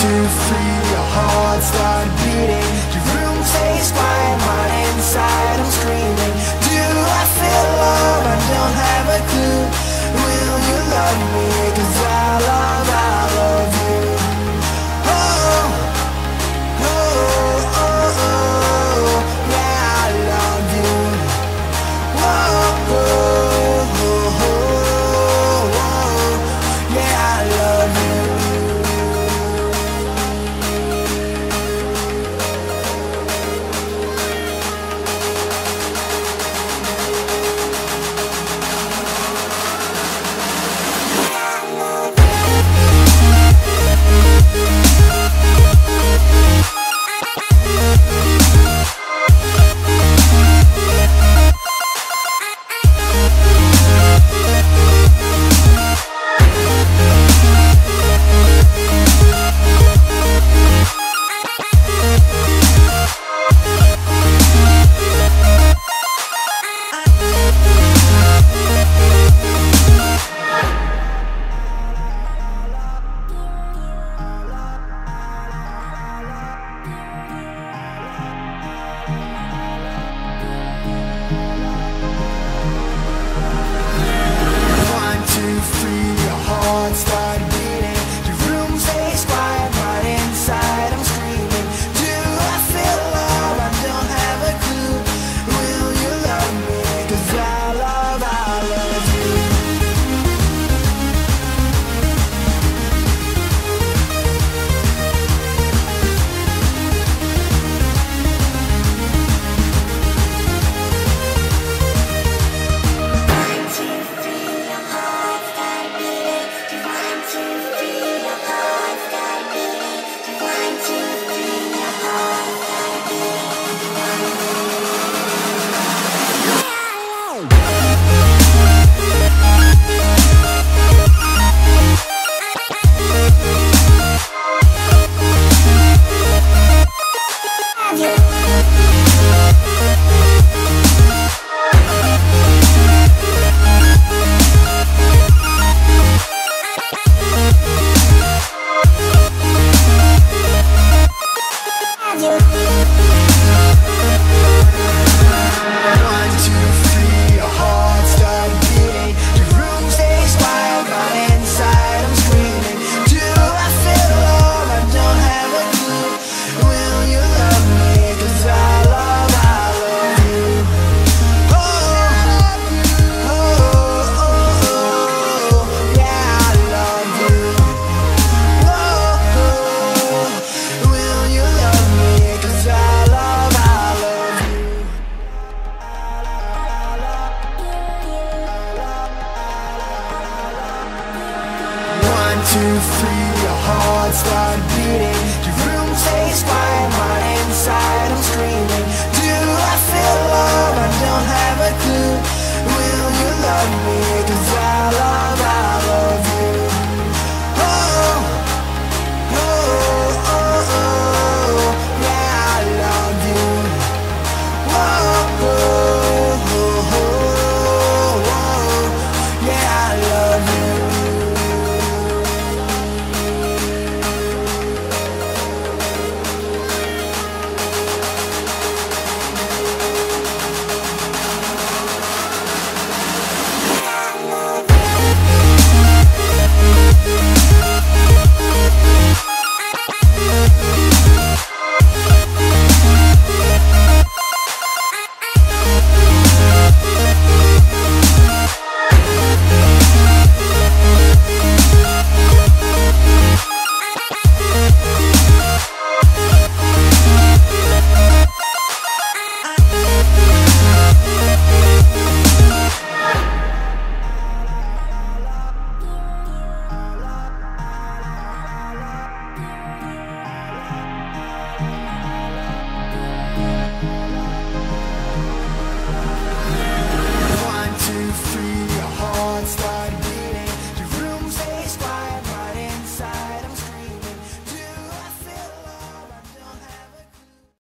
2, 3, your heart starts beating. Your room takes by mine inside, I'm screaming. Do I feel love? I don't have a clue. Will you love me? 'Cause I love you. Oh, oh, oh, oh, oh. Yeah, I love you. Oh, oh, oh, oh, oh. Yeah, I love you.